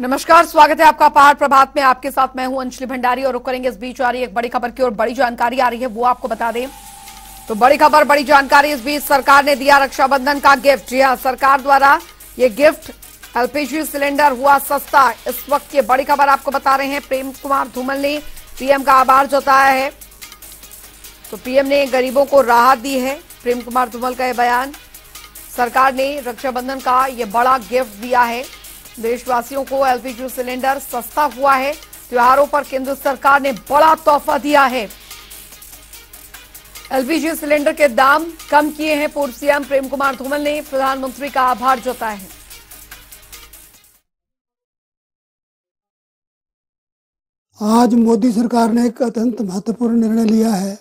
नमस्कार, स्वागत है आपका पार प्रभात में। आपके साथ मैं हूं अंजली भंडारी और रुक करेंगे इस बीच आ रही एक बड़ी खबर की ओर। बड़ी जानकारी आ रही है वो आपको बता दें तो बड़ी खबर बड़ी जानकारी। इस बीच सरकार ने दिया रक्षाबंधन का गिफ्ट। जी हां, सरकार द्वारा ये गिफ्ट एलपीजी सिलेंडर हुआ सस्ता। इस वक्त की बड़ी खबर आपको बता रहे हैं। प्रेम कुमार धूमल ने पीएम का आभार जताया है तो पीएम ने गरीबों को राहत दी है। प्रेम कुमार धूमल का यह बयान। सरकार ने रक्षाबंधन का ये बड़ा गिफ्ट दिया है, देशवासियों को एलपीजी सिलेंडर सस्ता हुआ है। त्योहारों पर केंद्र सरकार ने बड़ा तोहफा दिया है। एलपीजी सिलेंडर के दाम कम किए हैं। पूर्व सीएम प्रेम कुमार धूमल ने प्रधानमंत्री का आभार जताया है। आज मोदी सरकार ने एक अत्यंत महत्वपूर्ण निर्णय लिया है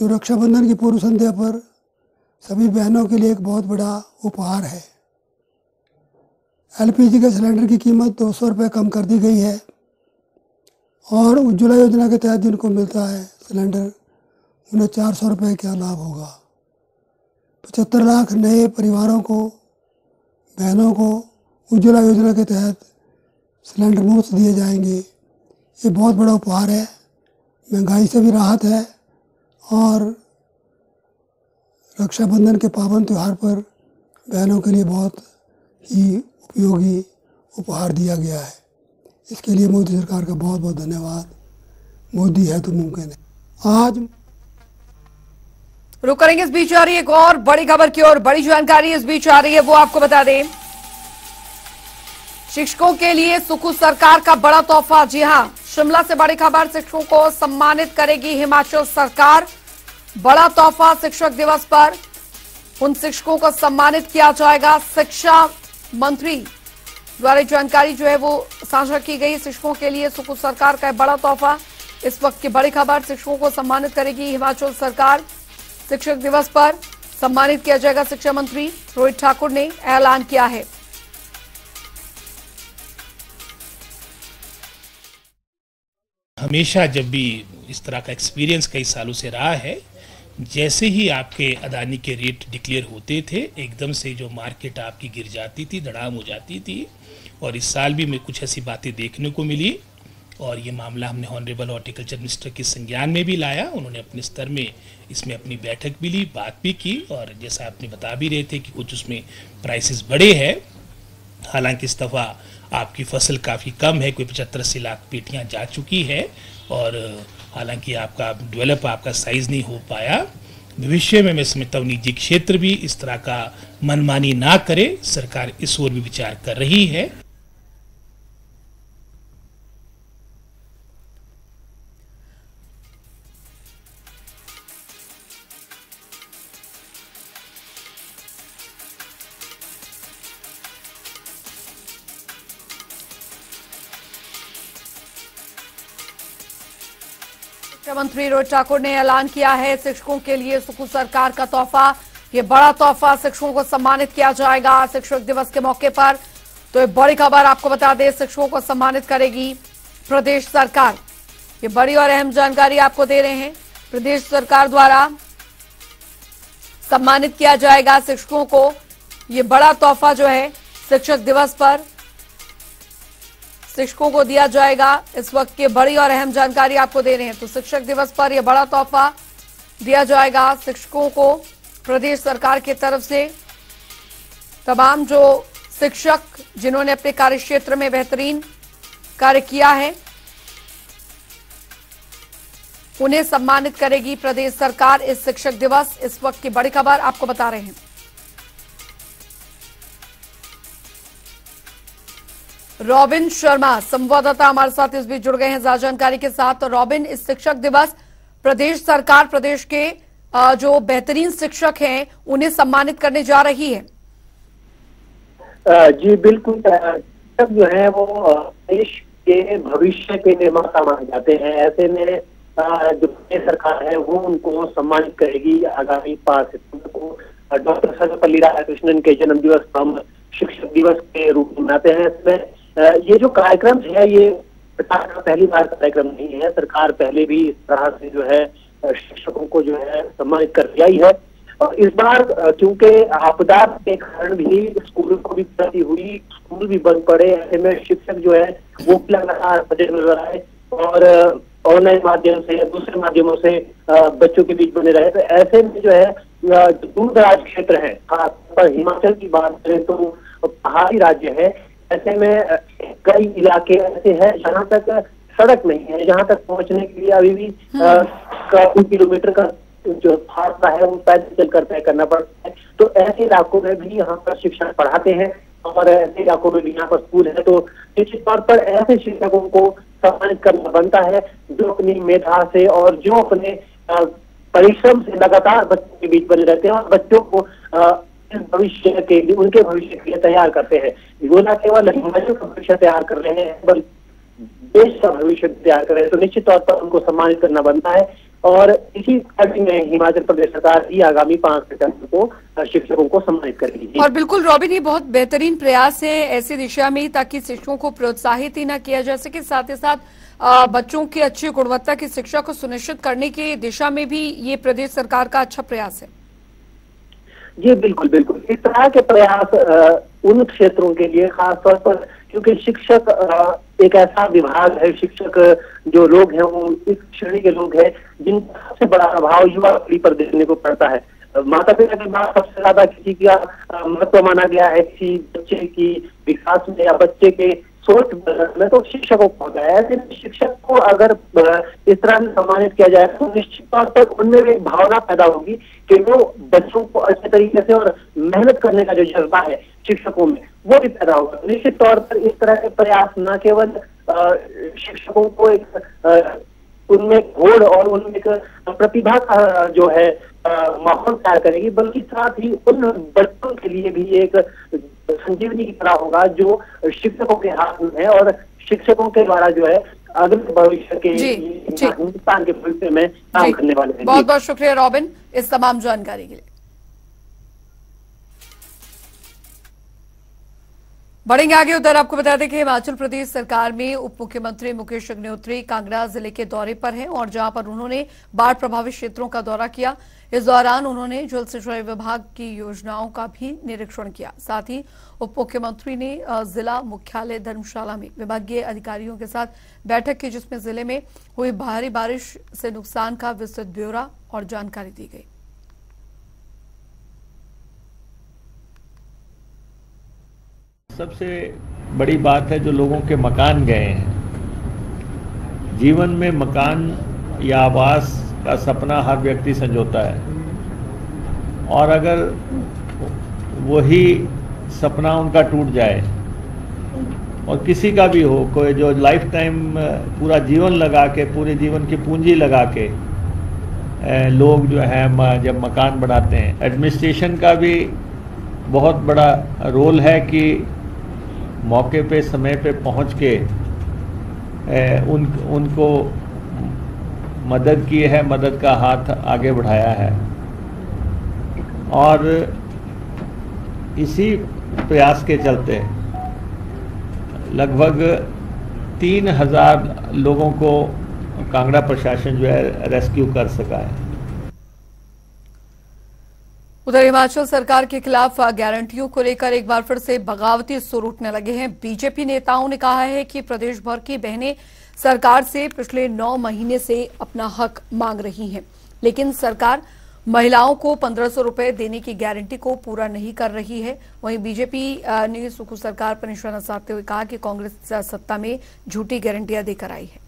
जो रक्षाबंधन की पूर्व संध्या पर सभी बहनों के लिए एक बहुत बड़ा उपहार है। एलपीजी के सिलेंडर की कीमत 200 रुपये कम कर दी गई है और उज्ज्वला योजना के तहत जिनको मिलता है सिलेंडर उन्हें 400 रुपये का लाभ होगा। 75 लाख नए परिवारों को, बहनों को उज्ज्वला योजना के तहत सिलेंडर मुफ्त दिए जाएंगे। ये बहुत बड़ा उपहार है। महंगाई से भी राहत है और रक्षाबंधन के पावन त्यौहार पर बहनों के लिए बहुत ही उपयोगी उपहार दिया गया है। इसके लिए मोदी सरकार का बहुत बहुत धन्यवाद। मोदी है तो मुमकिन है। आज रुक करेंगे इस बीच आ रही है एक और बड़ी खबर की ओर। बड़ी जानकारी इस बीच आ रही है वो आपको बता दें। शिक्षकों के लिए सुखू सरकार का बड़ा तोहफा। जी हां, शिमला से बड़ी खबर। शिक्षकों को सम्मानित करेगी हिमाचल सरकार। बड़ा तोहफा शिक्षक दिवस पर उन शिक्षकों को सम्मानित किया जाएगा। शिक्षा मंत्री द्वारा जानकारी जो है वो साझा की गई। शिक्षकों के लिए सुखू सरकार का बड़ा तोहफा। इस वक्त की बड़ी खबर। शिक्षकों को सम्मानित करेगी हिमाचल सरकार। शिक्षक दिवस पर सम्मानित किया जाएगा। शिक्षा मंत्री रोहित ठाकुर ने ऐलान किया है। हमेशा जब भी इस तरह का एक्सपीरियंस कई सालों से रहा है, जैसे ही आपके अदानी के रेट डिक्लेयर होते थे एकदम से जो मार्केट आपकी गिर जाती थी, धड़ाम हो जाती थी। और इस साल भी मैं कुछ ऐसी बातें देखने को मिली और ये मामला हमने ऑनरेबल हॉर्टिकल्चर मिनिस्टर के संज्ञान में भी लाया। उन्होंने अपने स्तर में इसमें अपनी बैठक भी ली, बात भी की और जैसा आपने बता भी रहे थे कि कुछ उसमें प्राइसेस बढ़े हैं। हालांकि इस दफ़ा आपकी फसल काफ़ी कम है, कोई 75 लाख पेटियां जा चुकी है और हालांकि आपका डेवलप आपका साइज़ नहीं हो पाया। भविष्य में मैं समझता हूँ निजी क्षेत्र भी इस तरह का मनमानी ना करे। सरकार इस ओर भी विचार कर रही है। मंत्री रोहित ठाकुर ने ऐलान किया है शिक्षकों के लिए सुखू सरकार का तोहफा। ये बड़ा तोहफा शिक्षकों को सम्मानित किया जाएगा शिक्षक दिवस के मौके पर। तो ये बड़ी खबर आपको बता दें, शिक्षकों को सम्मानित करेगी प्रदेश सरकार। ये बड़ी और अहम जानकारी आपको दे रहे हैं। प्रदेश सरकार द्वारा सम्मानित किया जाएगा शिक्षकों को। ये बड़ा तोहफा जो है शिक्षक दिवस पर शिक्षकों को दिया जाएगा। इस वक्त की बड़ी और अहम जानकारी आपको दे रहे हैं। तो शिक्षक दिवस पर यह बड़ा तोहफा दिया जाएगा शिक्षकों को प्रदेश सरकार की तरफ से। तमाम जो शिक्षक जिन्होंने अपने कार्य क्षेत्र में बेहतरीन कार्य किया है उन्हें सम्मानित करेगी प्रदेश सरकार इस शिक्षक दिवस। इस वक्त की बड़ी खबर आपको बता रहे हैं। रॉबिन शर्मा संवाददाता हमारे साथ इस बीच जुड़ गए हैं जानकारी के साथ। तो रॉबिन, इस शिक्षक दिवस प्रदेश सरकार प्रदेश के जो बेहतरीन शिक्षक हैं उन्हें सम्मानित करने जा रही है। जी बिल्कुल, शिक्षक जो है वो देश के भविष्य के निर्माता माने जाते हैं। ऐसे में जो सरकार है वो उनको सम्मानित करेगी। आगामी 5 सितंबर को डॉक्टर सर्वपल्ली राधाकृष्णन के जन्म दिवस हम शिक्षक दिवस के रूप में मनाते हैं। इसमें ये जो कार्यक्रम है ये पहली बार कार्यक्रम नहीं है। सरकार पहले भी इस तरह से जो है शिक्षकों को जो है सम्मानित कर रही है। और इस बार चूंकि आपदा के कारण भी स्कूलों को भी क्षति हुई, स्कूल भी बंद पड़े, ऐसे में शिक्षक जो है वो लगातार सजग नजर आए और ऑनलाइन माध्यम से दूसरे माध्यमों से बच्चों के बीच बने रहे। तो ऐसे में जो है दूर दराज क्षेत्र है, खासतौर पर हिमाचल की बात करें तो पहाड़ी राज्य है, ऐसे में कई इलाके ऐसे हैं जहाँ तक सड़क नहीं है, जहाँ तक पहुँचने के लिए अभी भी काफी किलोमीटर का जो फासला है वो पैदल चलकर तय करना पड़ता है। तो ऐसे इलाकों में भी यहाँ पर शिक्षक पढ़ाते हैं और ऐसे इलाकों में भी यहाँ पर स्कूल है, तो निश्चित तौर पर ऐसे शिक्षकों को सम्मानित करना बनता है जो अपनी मेधा से और जो अपने परिश्रम से लगातार बच्चों के बीच बने रहते हैं और बच्चों को भविष्य के लिए, उनके भविष्य के लिए तैयार करते हैं। वो न केवल हिमाचल का भविष्य तैयार कर रहे हैं बल्कि देश का भविष्य तैयार कर रहे हैं, तो निश्चित तौर पर उनको सम्मानित करना बनता है। और इसी कड़ी में हिमाचल प्रदेश सरकार ही आगामी 5 सितंबर को शिक्षकों को सम्मानित करेगी। और बिल्कुल रॉबिन, ये बहुत बेहतरीन प्रयास है ऐसी दिशा में, ताकि शिक्षकों को प्रोत्साहित ही न किया जा सके, साथ ही साथ बच्चों की अच्छी गुणवत्ता की शिक्षा को सुनिश्चित करने की दिशा में भी ये प्रदेश सरकार का अच्छा प्रयास है। जी बिल्कुल बिल्कुल, इस तरह के प्रयास उन क्षेत्रों के लिए खासतौर पर, क्योंकि शिक्षक एक ऐसा विभाग है, शिक्षक जो लोग हैं वो इस श्रेणी के लोग हैं जिनका सबसे बड़ा अभाव युवा पीढ़ी पर देखने को पड़ता है। माता पिता के बाद सबसे ज्यादा किसी का महत्व माना गया है, किसी बच्चे की विकास में या बच्चे के सोच में तो शिक्षकों को होता है। ऐसे शिक्षक को अगर इस तरह से सम्मानित किया जाए तो निश्चित तौर पर उनमें भी भावना पैदा होगी कि वो बच्चों को अच्छे तरीके से और मेहनत करने का जो जज्बा है शिक्षकों में वो भी पैदा होगा। निश्चित तौर पर इस तरह के प्रयास न केवल शिक्षकों को एक उनमें घोड़ और उनमें एक प्रतिभा का जो है माहौल तैयार करेगी, बल्कि साथ ही उन बच्चों के लिए भी एक संजीवनी की तरह होगा जो शिक्षकों के हाथ में है और शिक्षकों के द्वारा जो है अगले भविष्य के हिंदुस्तान के भविष्य में काम करने वाले हैं। बहुत बहुत शुक्रिया रॉबिन इस तमाम जानकारी के लिए। बढ़ेंगे आगे, उधर आपको बता दें कि हिमाचल प्रदेश सरकार में उप मुख्यमंत्री मुकेश अग्निहोत्री कांगड़ा जिले के दौरे पर हैं और जहां पर उन्होंने बाढ़ प्रभावित क्षेत्रों का दौरा किया। इस दौरान उन्होंने जल सिंचाई विभाग की योजनाओं का भी निरीक्षण किया। साथ ही उप मुख्यमंत्री ने जिला मुख्यालय धर्मशाला में विभागीय अधिकारियों के साथ बैठक की, जिसमें जिले में हुई भारी बारिश से नुकसान का विस्तृत ब्यौरा और जानकारी दी गई। सबसे बड़ी बात है जो लोगों के मकान गए हैं। जीवन में मकान या आवास का सपना हर व्यक्ति संजोता है और अगर वही सपना उनका टूट जाए और किसी का भी हो, कोई जो लाइफ टाइम पूरा जीवन लगा के, पूरे जीवन की पूंजी लगा के लोग जो है जब मकान बनाते हैं, एडमिनिस्ट्रेशन का भी बहुत बड़ा रोल है कि मौके पे समय पे पहुंच के उनको मदद की है, मदद का हाथ आगे बढ़ाया है। और इसी प्रयास के चलते लगभग 3000 लोगों को कांगड़ा प्रशासन जो है रेस्क्यू कर सका है। उधर हिमाचल सरकार के खिलाफ गारंटियों को लेकर एक बार फिर से बगावती सुर उठने लगे हैं। बीजेपी नेताओं ने कहा है कि प्रदेश भर की बहनें सरकार से पिछले 9 महीने से अपना हक मांग रही हैं, लेकिन सरकार महिलाओं को 1500 रुपए देने की गारंटी को पूरा नहीं कर रही है। वहीं बीजेपी ने सुक्खू सरकार पर निशाना साधते हुए कहा कि कांग्रेस सत्ता में झूठी गारंटियां देकर आई है।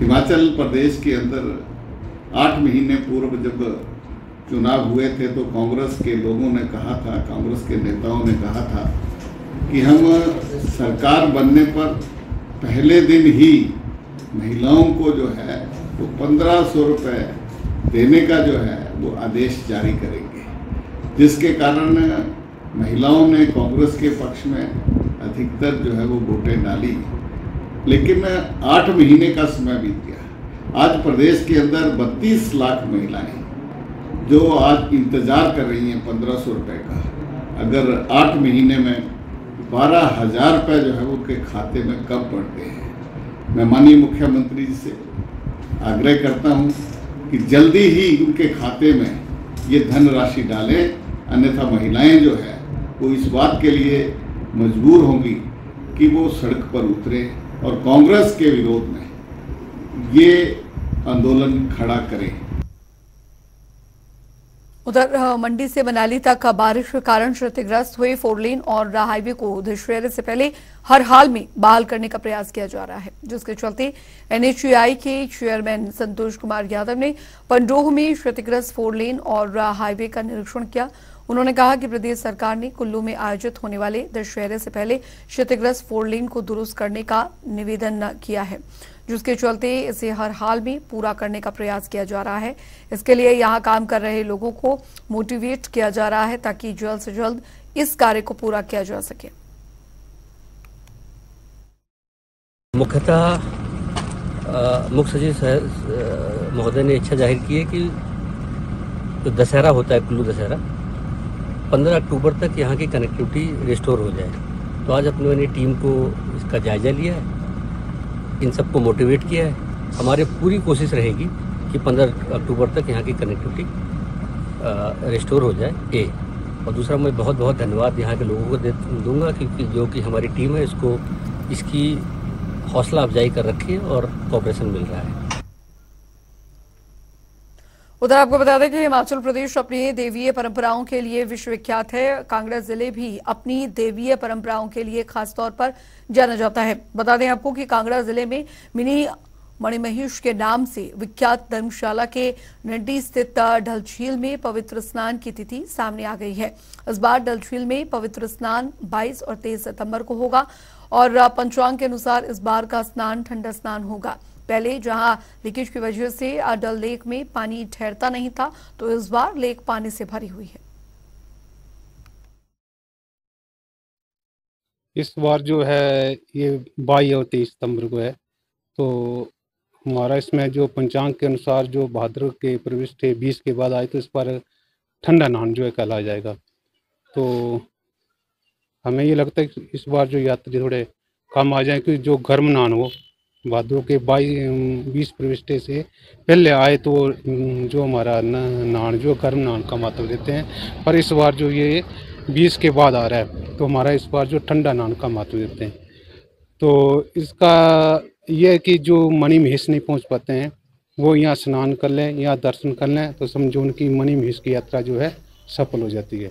हिमाचल प्रदेश के अंदर 8 महीने पूर्व जब चुनाव हुए थे तो कांग्रेस के लोगों ने कहा था, कांग्रेस के नेताओं ने कहा था कि हम सरकार बनने पर पहले दिन ही महिलाओं को जो है वो 1500 रुपये देने का जो है वो आदेश जारी करेंगे, जिसके कारण महिलाओं ने कांग्रेस के पक्ष में अधिकतर जो है वो वोटें डाली। लेकिन 8 महीने का समय बीत गया। आज प्रदेश के अंदर 32 लाख महिलाएं जो आज इंतज़ार कर रही हैं 1500 रुपये का, अगर 8 महीने में 12000 रुपये जो है उनके खाते में कब पड़ते हैं। मैं माननीय मुख्यमंत्री जी से आग्रह करता हूं कि जल्दी ही उनके खाते में ये धनराशि डालें, अन्यथा महिलाएं जो है वो इस बात के लिए मजबूर होंगी कि वो सड़क पर उतरें और कांग्रेस के विरोध में ये आंदोलन खड़ा करें। उधर मंडी से मनाली तक बारिश के कारण क्षतिग्रस्त हुए फोरलेन और हाईवे को दशहरे से पहले हर हाल में बहाल करने का प्रयास किया जा रहा है, जिसके चलते एनएचएआई के चेयरमैन संतोष कुमार यादव ने पंडोह में क्षतिग्रस्त फोरलेन और हाईवे का निरीक्षण किया। उन्होंने कहा कि प्रदेश सरकार ने कुल्लू में आयोजित होने वाले दशहरे से पहले क्षतिग्रस्त फोरलेन को दुरुस्त करने का निवेदन किया है, जिसके चलते इसे हर हाल में पूरा करने का प्रयास किया जा रहा है। इसके लिए यहां काम कर रहे लोगों को मोटिवेट किया जा रहा है ताकि जल्द से जल्द इस कार्य को पूरा किया जा सके। मुख्यतः मुख्य सचिव महोदय ने इच्छा जाहिर की है कि जो दशहरा होता है कुल्लू दशहरा 15 अक्टूबर तक यहाँ की कनेक्टिविटी रिस्टोर हो जाए, तो आज अपने मैंने टीम को इसका जायजा लिया है, इन सबको मोटिवेट किया है। हमारी पूरी कोशिश रहेगी कि 15 अक्टूबर तक यहाँ की कनेक्टिविटी रिस्टोर हो जाए और दूसरा मैं बहुत बहुत धन्यवाद यहाँ के लोगों को दूंगा क्योंकि जो कि हमारी टीम है इसको इसकी हौसला अफजाई कर रखी है और कॉपरेशन मिल रहा है। उधर आपको बता दें कि हिमाचल प्रदेश अपनी देवीय परंपराओं के लिए विश्वविख्यात है। कांगड़ा जिले भी अपनी देवीय परंपराओं के लिए खासतौर पर जाना जाता है। बता दें आपको कि कांगड़ा जिले में मिनी मणिमहेश के नाम से विख्यात धर्मशाला के नंडी स्थित डल झील में पवित्र स्नान की तिथि सामने आ गई है। इस बार डल झील में पवित्र स्नान 22 और 23 सितंबर को होगा और पंचांग के अनुसार इस बार का स्नान ठंडा स्नान होगा। पहले जहां लीकेज की वजह से डल लेक में पानी ठहरता नहीं था, तो इस बार लेक पानी से भरी हुई है। इस बार जो है ये 22 और 23 सितंबर को है, तो हमारा इसमें जो पंचांग के अनुसार जो भाद्र के प्रविष्ट 20 के बाद आए तो इस बार ठंडा नान जो है कल आ जाएगा। तो हमें ये लगता है कि इस बार जो यात्री थोड़े कम आ जाए क्योंकि जो गर्म नान हो भादों के 22 प्रविष्टे से पहले आए तो जो हमारा नान जो गर्म नान का महत्व देते हैं, पर इस बार जो ये 20 के बाद आ रहा है तो हमारा इस बार जो ठंडा नान का महत्व देते हैं। तो इसका यह है कि जो मणि महेश नहीं पहुंच पाते हैं वो यहाँ स्नान कर लें या दर्शन कर लें तो समझो उनकी मणि महेश की यात्रा जो है सफल हो जाती है।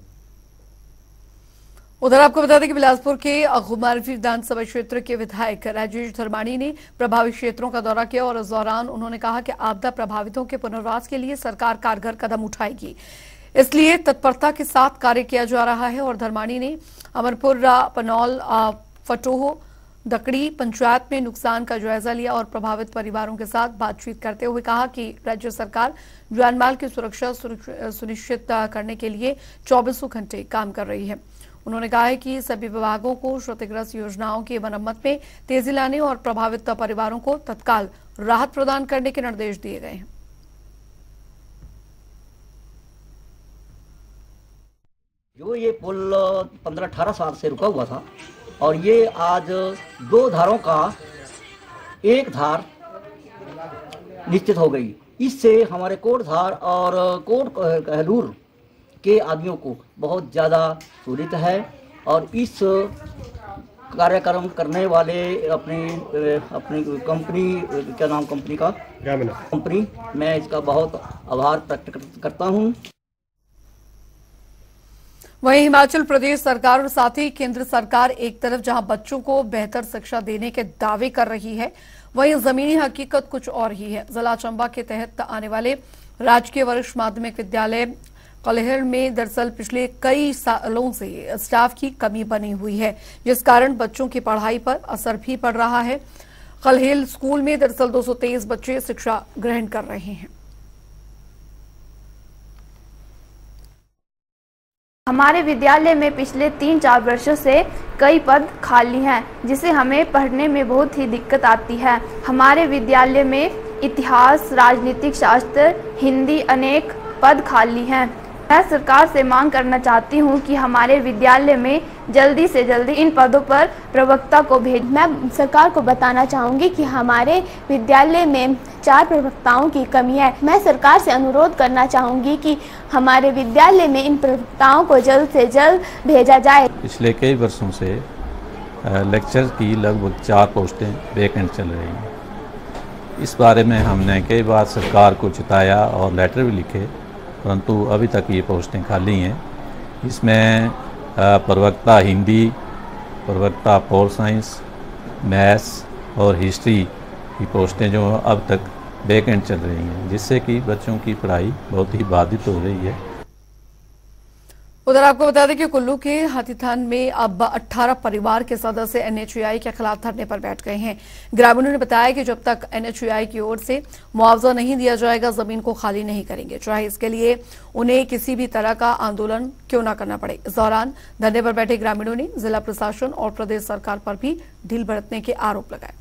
उधर आपको बता दें कि बिलासपुर के घुमारवीर विधानसभा क्षेत्र के विधायक राजेश धरमाणी ने प्रभावित क्षेत्रों का दौरा किया और इस दौरान उन्होंने कहा कि आपदा प्रभावितों के पुनर्वास के लिए सरकार कारगर कदम उठाएगी, इसलिए तत्परता के साथ कार्य किया जा रहा है। और धरमाणी ने अमरपुर पनौल फटोह दकड़ी पंचायत में नुकसान का जायजा लिया और प्रभावित परिवारों के साथ बातचीत करते हुए कहा कि राज्य सरकार जानमाल की सुरक्षा सुनिश्चित करने के लिए 24 घंटे काम कर रही है। उन्होंने कहा है कि सभी विभागों को क्षतिग्रस्त योजनाओं की मरम्मत में तेजी लाने और प्रभावित परिवारों को तत्काल राहत प्रदान करने के निर्देश दिए गए हैं। जो ये पुल 15-18 साल से रुका हुआ था और ये आज दो धारों का एक धार निश्चित हो गई, इससे हमारे कोट धार और कोट कहलूर के आदमियों को बहुत ज़्यादा सुविधा है और इस कार्यक्रम करने वाले अपनी कंपनी क्या नाम कंपनी का कंपनी मैं इसका बहुत आभार प्रकट करता हूं। वहीं हिमाचल प्रदेश सरकार और साथ ही केंद्र सरकार एक तरफ जहां बच्चों को बेहतर शिक्षा देने के दावे कर रही है, वहीं जमीनी हकीकत कुछ और ही है। जिला चंबा के तहत आने वाले राजकीय वरिष्ठ माध्यमिक विद्यालय कलहर में दरअसल पिछले कई सालों से स्टाफ की कमी बनी हुई है, जिस कारण बच्चों की पढ़ाई पर असर भी पड़ रहा है। कलहेल स्कूल में दरअसल 223 बच्चे शिक्षा ग्रहण कर रहे हैं। हमारे विद्यालय में पिछले 3-4 वर्षों से कई पद खाली हैं, जिसे हमें पढ़ने में बहुत ही दिक्कत आती है। हमारे विद्यालय में इतिहास, राजनीतिक शास्त्र, हिंदी अनेक पद खाली हैं। मैं सरकार से मांग करना चाहती हूं कि हमारे विद्यालय में जल्दी से जल्दी इन पदों पर प्रवक्ता को भेज। मैं सरकार को बताना चाहूँगी कि हमारे विद्यालय में 4 प्रवक्ताओं की कमी है। मैं सरकार से अनुरोध करना चाहूँगी कि हमारे विद्यालय में इन प्रवक्ताओं को जल्द से जल्द भेजा जाए। पिछले कई वर्षों से लेक्चर की लगभग 4 पोस्टें वैकेंट चल रही हैं। इस बारे में हमने कई बार सरकार को चिताया और लेटर भी लिखे, परंतु अभी तक ये पोस्टें खाली हैं। इसमें प्रवक्ता हिंदी, प्रवक्ता पॉल साइंस, मैथ्स और हिस्ट्री की पोस्टें जो अब तक वैकेंट चल रही हैं, जिससे कि बच्चों की पढ़ाई बहुत ही बाधित हो रही है। उधर आपको बता दें कि कुल्लू के हाथीथान में अब 18 परिवार के सदस्य एनएचयूआई के खिलाफ धरने पर बैठ गए हैं। ग्रामीणों ने बताया कि जब तक एनएचयूआई की ओर से मुआवजा नहीं दिया जाएगा, जमीन को खाली नहीं करेंगे, चाहे इसके लिए उन्हें किसी भी तरह का आंदोलन क्यों ना करना पड़े। इस दौरान धरने पर बैठे ग्रामीणों ने जिला प्रशासन और प्रदेश सरकार पर भी ढील बरतने के आरोप लगाए।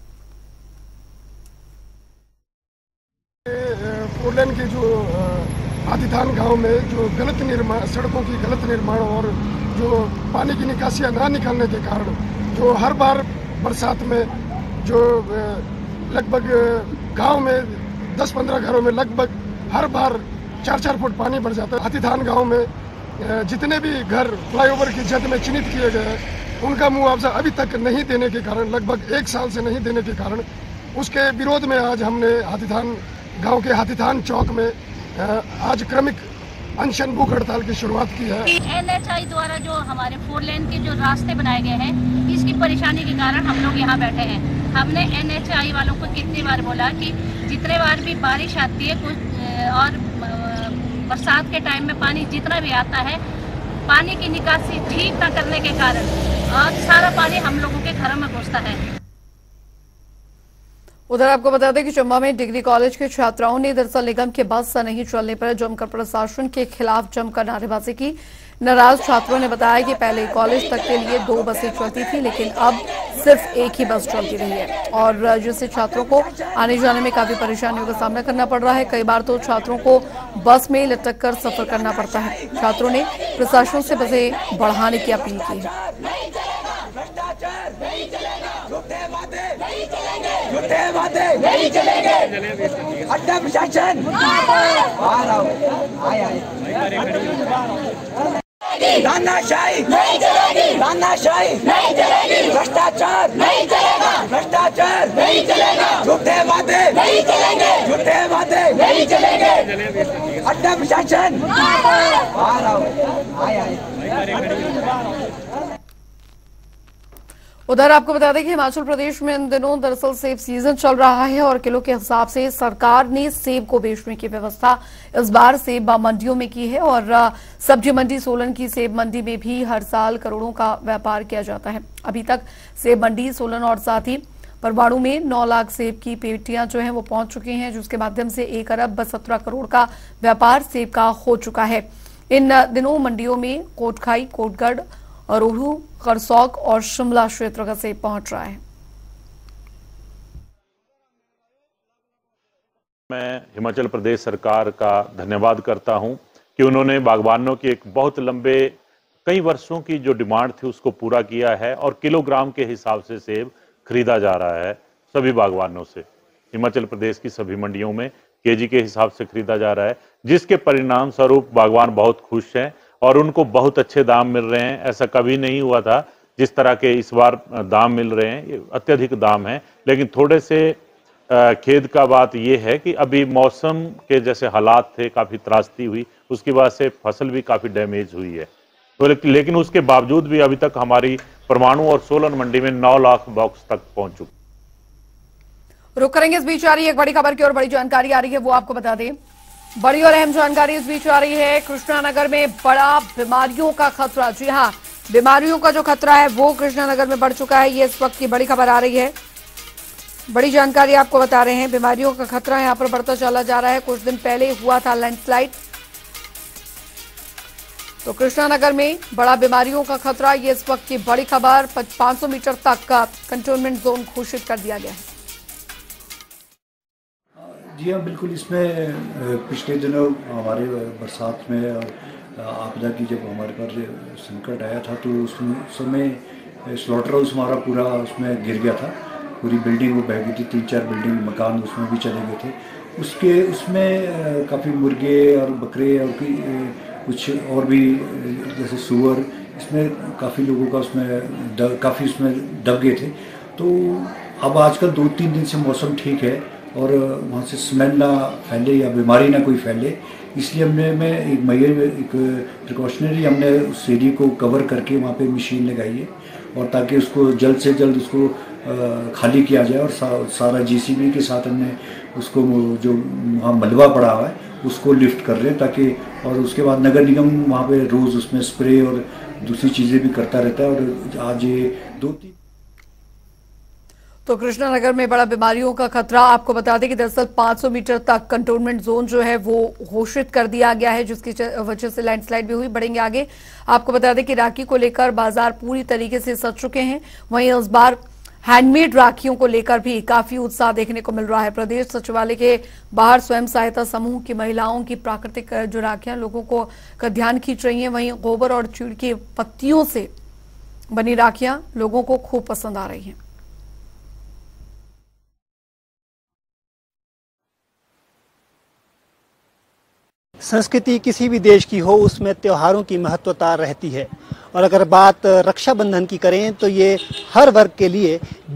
हाथीथान गांव में जो गलत निर्माण, सड़कों की गलत निर्माण और जो पानी की निकासियाँ ना निकलने के कारण जो हर बार बरसात में जो लगभग गांव में 10-15 घरों में लगभग हर बार 4-4 फुट पानी भर जाता है। हाथीथान गांव में जितने भी घर फ्लाईओवर की जद में चिन्हित किए गए हैं, उनका मुआवजा अभी तक नहीं देने के कारण, लगभग 1 साल से नहीं देने के कारण, उसके विरोध में आज हमने हाथीथान गाँव के हाथीथान चौक में आज क्रमिक अनशन भूख हड़ताल की शुरुआत की है। एनएचआई द्वारा जो हमारे 4 लेन के जो रास्ते बनाए गए हैं, इसकी परेशानी के कारण हम लोग यहाँ बैठे हैं। हमने एनएचआई वालों को कितनी बार बोला कि जितने बार भी बारिश आती है और बरसात के टाइम में पानी जितना भी आता है, पानी की निकासी ठीक न करने के कारण और सारा पानी हम लोगों के घरों में घुसता है। उधर आपको बता दें कि चंबा में डिग्री कॉलेज के छात्राओं ने दरअसल निगम के बस नहीं चलने पर जमकर प्रशासन के खिलाफ जमकर नारेबाजी की। नाराज छात्रों ने बताया कि पहले कॉलेज तक के लिए 2 बसें चलती थी, लेकिन अब सिर्फ 1 ही बस चलती रही है और जिससे छात्रों को आने जाने में काफी परेशानियों का सामना करना पड़ रहा है। कई बार तो छात्रों को बस में लटक कर सफर करना पड़ता है। छात्रों ने प्रशासन से बसें बढ़ाने की अपील की है। झूठे वादे नहीं चलेंगे प्रशासन उधर आपको बता दें कि हिमाचल प्रदेश में इन दिनों दरअसल सेब सीजन चल रहा है और किलो के हिसाब से सरकार ने सेब को बेचने की व्यवस्था इस बार सेब मंडियों में की है। और सब्जी मंडी सोलन की सेब मंडी में भी हर साल करोड़ों का व्यापार किया जाता है। अभी तक सेब मंडी सोलन और साथ ही परवाणू में 9 लाख सेब की पेटियां जो हैं वो पहुंच चुकी हैं, जिसके माध्यम से 1 अरब 17 करोड़ का व्यापार सेब का हो चुका है। इन दिनों मंडियों में कोटखाई, कोटगढ़, रोहू, करसौक और शिमला क्षेत्र का सेब पहुंच रहा है। मैं हिमाचल प्रदेश सरकार का धन्यवाद करता हूं कि उन्होंने बागवानों की एक बहुत लंबे कई वर्षों की जो डिमांड थी उसको पूरा किया है और किलोग्राम के हिसाब से सेब खरीदा जा रहा है। सभी बागवानों से हिमाचल प्रदेश की सभी मंडियों में केजी के हिसाब से खरीदा जा रहा है, जिसके परिणाम स्वरूप बागवान बहुत खुश हैं और उनको बहुत अच्छे दाम मिल रहे हैं। ऐसा कभी नहीं हुआ था जिस तरह के इस बार दाम मिल रहे हैं, अत्यधिक दाम हैं। लेकिन थोड़े से खेद का बात ये है कि अभी मौसम के जैसे हालात थे, काफ़ी त्रासदी हुई, उसकी वजह से फसल भी काफ़ी डैमेज हुई है। तो लेकिन उसके बावजूद भी अभी तक हमारी परवाणू और सोलन मंडी में 9 लाख बॉक्स तक पहुँच चुकी। रुक करेंगे, इस बीच आ रही है एक बड़ी खबर की और बड़ी जानकारी आ रही है, वो आपको बता दें। बड़ी और अहम जानकारी इस बीच आ रही है। कृष्णानगर में बड़ा बीमारियों का खतरा। जी हाँ, बीमारियों का जो खतरा है वो कृष्णानगर में बढ़ चुका है। ये इस वक्त की बड़ी खबर आ रही है, बड़ी जानकारी आपको बता रहे हैं। बीमारियों का खतरा यहाँ पर बढ़ता चला जा रहा है। कुछ दिन पहले हुआ था लैंडस्लाइड, तो कृष्णानगर में बड़ा बीमारियों का खतरा, ये इस वक्त की बड़ी खबर। 500 मीटर तक का कंटेनमेंट जोन घोषित कर दिया गया है। जी हाँ, बिल्कुल। इसमें पिछले दिनों हमारे बरसात में और आपदा की जब हमारे पास संकट आया था तो उस समय स्लॉटर हाउस हमारा पूरा उसमें गिर गया था, पूरी बिल्डिंग वो बह गई थी, 3-4 बिल्डिंग मकान उसमें भी चले गए थे। उसमें काफ़ी मुर्गे और बकरे और कुछ और भी जैसे सूअर, इसमें काफ़ी लोगों का उसमें दब गए थे। तो अब आजकल 2-3 दिन से मौसम ठीक है और वहाँ से स्मेल ना फैले या बीमारी ना कोई फैले, इसलिए हमने एक प्रिकॉशनरी हमने उस एरिया को कवर करके वहाँ पे मशीन लगाई है और ताकि उसको जल्द से जल्द उसको खाली किया जाए। और सारा जीसीबी के साथ हमने उसको जो वहाँ मलबा पड़ा हुआ है उसको लिफ्ट कर रहे हैं ताकि, और उसके बाद नगर निगम वहाँ पे रोज़ उसमें स्प्रे और दूसरी चीज़ें भी करता रहता है। और आज ये 2-3 तो कृष्णानगर में बड़ा बीमारियों का खतरा। आपको बता दें कि दरअसल 500 मीटर तक कंटेनमेंट जोन जो है वो घोषित कर दिया गया है, जिसकी वजह से लैंडस्लाइड भी हुई। बढ़ेंगे आगे, आपको बता दें कि राखी को लेकर बाजार पूरी तरीके से सज चुके हैं। वहीं इस बार हैंडमेड राखियों को लेकर भी काफी उत्साह देखने को मिल रहा है। प्रदेश सचिवालय के बाहर स्वयं सहायता समूह की महिलाओं की प्राकृतिक जो राखियां लोगों को ध्यान खींच रही है। वहीं गोबर और चीड़ की पत्तियों से बनी राखियां लोगों को खूब पसंद आ रही है। संस्कृति किसी भी देश की हो उसमें त्योहारों की महत्वता रहती है, और अगर बात रक्षाबंधन की करें तो ये हर वर्ग के लिए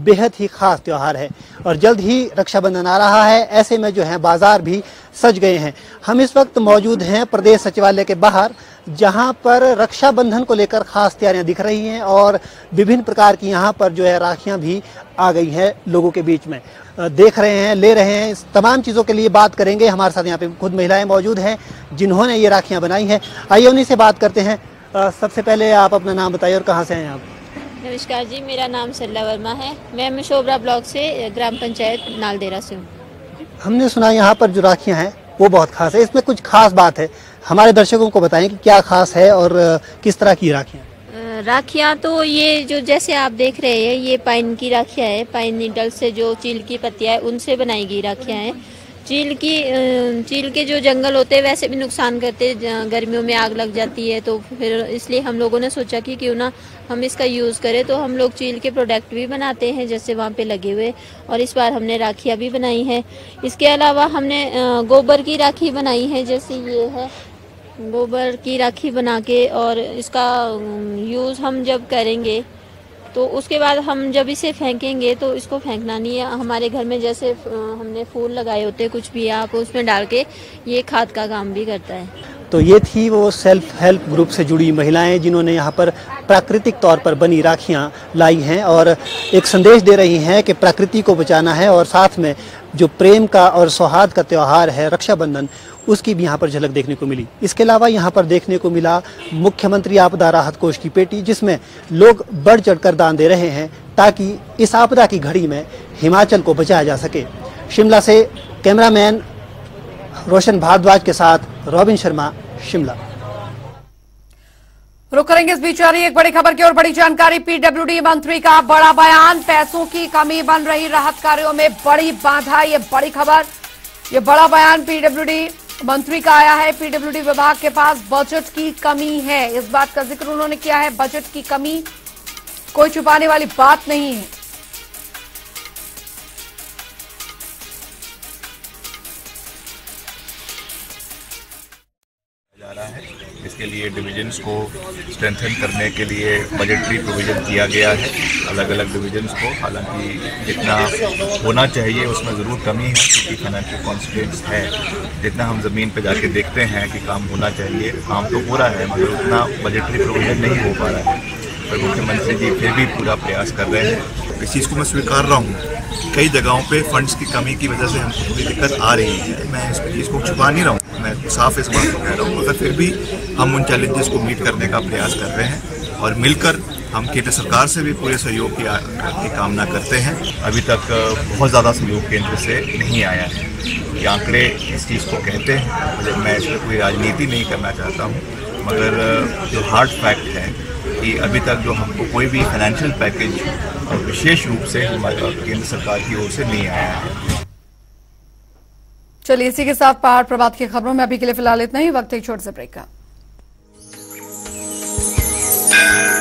बेहद ही ख़ास त्यौहार है। और जल्द ही रक्षाबंधन आ रहा है, ऐसे में जो है बाज़ार भी सज गए हैं। हम इस वक्त मौजूद हैं प्रदेश सचिवालय के बाहर, जहां पर रक्षाबंधन को लेकर ख़ास तैयारियां दिख रही हैं और विभिन्न प्रकार की यहां पर जो है राखियां भी आ गई हैं लोगों के बीच में। देख रहे हैं, ले रहे हैं, इस तमाम चीज़ों के लिए बात करेंगे। हमारे साथ यहाँ पे खुद महिलाएं मौजूद हैं जिन्होंने ये राखियाँ बनाई हैं। आइए उन्हीं से बात करते हैं। सबसे पहले आप अपना नाम बताइए और कहाँ से हैं आप? नमस्कार जी, मेरा नाम सरला वर्मा है, मैं मशोबरा ब्लॉक से ग्राम पंचायत नालदेरा से हूँ। हमने सुना यहाँ पर जो राखियाँ हैं वो बहुत खास है, इसमें कुछ खास बात है। हमारे दर्शकों को बताएं कि क्या खास है और किस तरह की राखियाँ? राखियाँ तो ये जो जैसे आप देख रहे हैं ये पाइन की राखियाँ है, पाइन नीडल से जो चील की पत्तियाँ है उनसे बनाई गई राखियाँ हैं। चील के जो जंगल होते हैं वैसे भी नुकसान करते, गर्मियों में आग लग जाती है, तो फिर इसलिए हम लोगों ने सोचा कि क्यों ना हम इसका यूज़ करें। तो हम लोग चील के प्रोडक्ट भी बनाते हैं जैसे वहाँ पे लगे हुए, और इस बार हमने राखियाँ भी बनाई हैं। इसके अलावा हमने गोबर की राखी बनाई है, जैसे ये है गोबर की राखी बना के, और इसका यूज़ हम जब करेंगे तो उसके बाद हम जब इसे फेंकेंगे तो इसको फेंकना नहीं है। हमारे घर में जैसे हमने फूल लगाए होते कुछ भी आप उसमें डाल के, ये खाद का काम भी करता है। तो ये थी वो सेल्फ हेल्प ग्रुप से जुड़ी महिलाएं जिन्होंने यहाँ पर प्राकृतिक तौर पर बनी राखियाँ लाई हैं और एक संदेश दे रही हैं कि प्रकृति को बचाना है, और साथ में जो प्रेम का और सौहार्द का त्यौहार है रक्षाबंधन, उसकी भी यहाँ पर झलक देखने को मिली। इसके अलावा यहाँ पर देखने को मिला मुख्यमंत्री आपदा राहत कोष की पेटी, जिसमें लोग बढ़ चढ़कर दान दे रहे हैं ताकि इस आपदा की घड़ी में हिमाचल को बचाया जा सके। शिमला से कैमरामैन रोशन भारद्वाज के साथ रॉबिन शर्मा, शिमला। रुक करेंगे इस बीच एक बड़ी खबर की ओर। बड़ी जानकारी, पीडब्ल्यूडी मंत्री का बड़ा बयान, पैसों की कमी बन रही राहत कार्यों में बड़ी बाधा। ये बड़ी खबर, ये बड़ा बयान पीडब्ल्यूडी मंत्री का आया है। पीडब्ल्यूडी विभाग के पास बजट की कमी है, इस बात का जिक्र उन्होंने किया है। बजट की कमी कोई छुपाने वाली बात नहीं है। इसके लिए डिविजन्स को स्ट्रेंथन करने के लिए बजटरी प्रोविजन किया गया है अलग अलग डिविजन्स को। हालांकि जितना होना चाहिए उसमें ज़रूर कमी है क्योंकि फाइनेंशियल कॉन्स्ट्रेंट्स है। जितना हम ज़मीन पे जाके देखते हैं कि काम होना चाहिए, काम तो हो रहा है मगर उतना बजटरी प्रोविजन नहीं हो पा रहा है। पर मुख्यमंत्री जी फिर भी पूरा प्रयास कर रहे हैं, इस चीज़ को मैं स्वीकार रहा हूँ। कई जगहों पे फंड्स की कमी की वजह से हमको थोड़ी दिक्कत आ रही है, मैं इस चीज़ को छुपा नहीं रहा हूँ, मैं साफ इस बात को कह रहा हूँ। मगर फिर भी हम उन चैलेंजेस को मीट करने का प्रयास कर रहे हैं और मिलकर हम केंद्र सरकार से भी पूरे सहयोग की कामना करते हैं। अभी तक बहुत ज़्यादा सहयोग केंद्र से नहीं आया है, ये आंकड़े इस चीज़ को कहते हैं। जब मैं इसमें कोई राजनीति नहीं करना चाहता हूँ मगर जो हार्ड फैक्ट है कि अभी तक जो हमको कोई भी फाइनेंशियल पैकेज और विशेष रूप से केंद्र सरकार की ओर से नहीं आया है। चलिए इसी के साथ पहाड़ प्रभात की खबरों में अभी के लिए फिलहाल इतना ही। वक्त एक छोटे से ब्रेक का।